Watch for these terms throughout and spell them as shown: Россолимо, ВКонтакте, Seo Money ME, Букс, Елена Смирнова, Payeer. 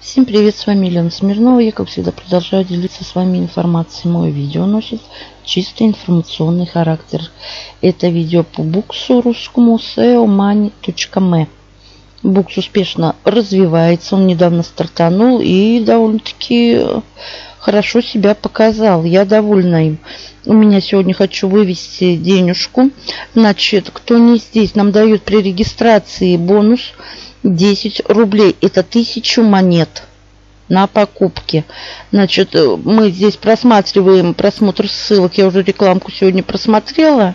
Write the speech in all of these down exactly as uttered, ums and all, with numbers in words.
Всем привет, с вами Елена Смирнова. Я, как всегда, продолжаю делиться с вами информацией. Мое видео носит чисто информационный характер. Это видео по буксу русскому сео мани точка эм и. Букс успешно развивается. Он недавно стартанул и довольно-таки хорошо себя показал. Я довольна им. У меня сегодня хочу вывести денежку. Значит, кто не здесь, нам дают при регистрации бонус десять рублей. Это тысяча монет на покупки. Значит, мы здесь просматриваем просмотр ссылок. Я уже рекламку сегодня просмотрела.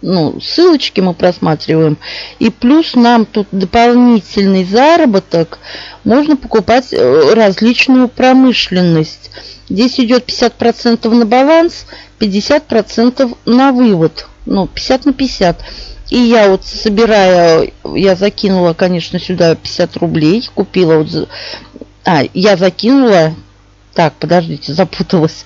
Ну, ссылочки мы просматриваем. И плюс нам тут дополнительный заработок. Можно покупать различную промышленность. Здесь идет пятьдесят процентов на баланс, пятьдесят процентов на вывод. Ну, пятьдесят на пятьдесят. И я вот собирая, я закинула, конечно, сюда пятьдесят рублей. Купила вот... А, я закинула... Так, подождите, запуталась.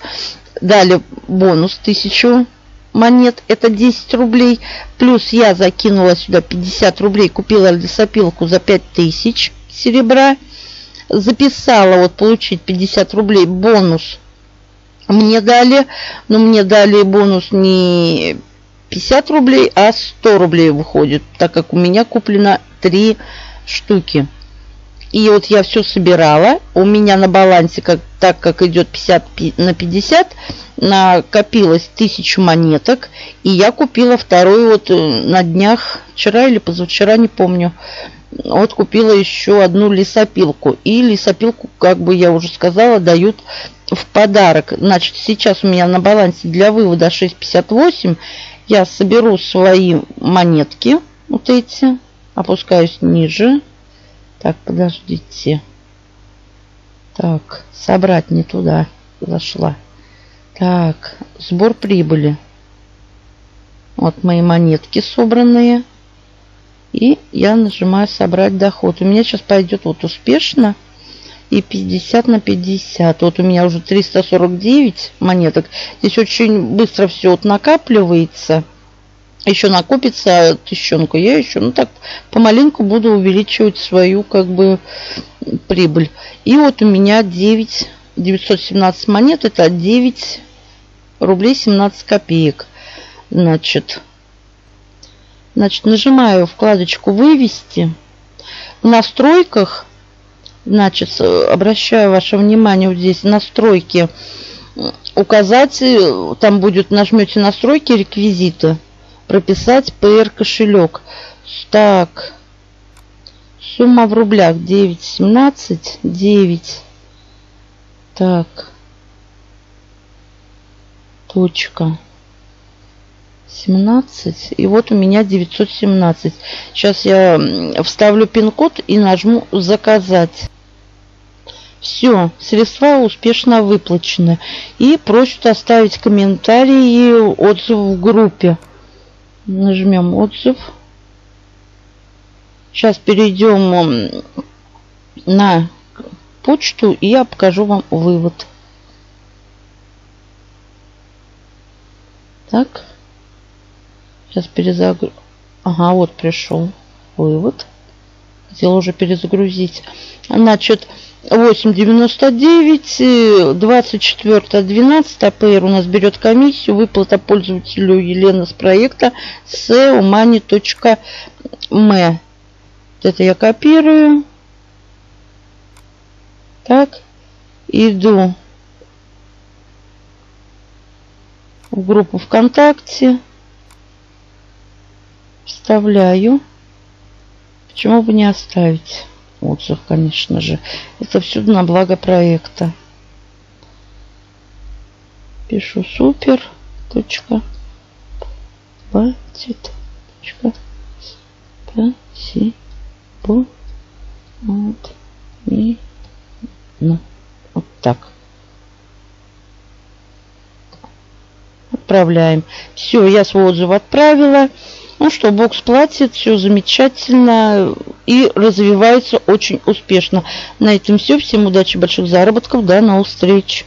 Дали бонус тысячу монет, это десять рублей, плюс я закинула сюда пятьдесят рублей, купила лесопилку за пять тысяч серебра, записала вот получить пятьдесят рублей бонус. Мне дали, но мне дали бонус не пятьдесят рублей, а сто рублей выходит, так как у меня куплено три штуки. И вот я все собирала. У меня на балансе, как, так как идет пятьдесят на пятьдесят, накопилось тысяча монеток. И я купила второй вот на днях, вчера или позавчера, не помню. Вот купила еще одну лесопилку. И лесопилку, как бы я уже сказала, дают в подарок. Значит, сейчас у меня на балансе для вывода шесть пятьдесят восемь. Я соберу свои монетки. Вот эти. Опускаюсь ниже. Так, подождите. Так, собрать не туда зашла. Так, сбор прибыли. Вот мои монетки собранные. И я нажимаю собрать доход. У меня сейчас пойдет вот успешно. И пятьдесят на пятьдесят. Вот у меня уже триста сорок девять монеток. Здесь очень быстро все вот накапливается. Еще накопится тысячонку. Я еще, ну так, помаленьку буду увеличивать свою, как бы, прибыль. И вот у меня девять тысяч девятьсот семнадцать монет. Это девять рублей семнадцать копеек. Значит, значит, нажимаю вкладочку «Вывести». В настройках, значит, обращаю ваше внимание, вот здесь настройки указать. Там будет, нажмете «Настройки», «Реквизиты». Прописать пэ эр кошелек. Так. Сумма в рублях девять семнадцать девять. Так. Точка. семнадцать. И вот у меня девятьсот семнадцать. Сейчас я вставлю пин-код и нажму «Заказать». Все, средства успешно выплачены. И просят оставить комментарии и отзыв в группе. Нажмем отзыв. Сейчас перейдем на почту и я покажу вам вывод. Так. Сейчас перезагрузим. Ага, вот пришел вывод. Хотела уже перезагрузить. Значит, восемь девяносто девять, двадцать четвёртое двенадцатое, АПР у нас берет комиссию, выплата пользователю Елена с проекта сео мани точка эм и. Это я копирую. Так, иду в группу ВКонтакте, вставляю. Почему бы не оставить отзыв, конечно же. Это все на благо проекта. Пишу супер. Точка. Хватит. Точка. Спасибо. Вот. И. Ну. Вот так. Отправляем. Все, я свой отзыв отправила. Ну что, Букс платит, все замечательно и развивается очень успешно. На этом все. Всем удачи, больших заработков, до новых встреч.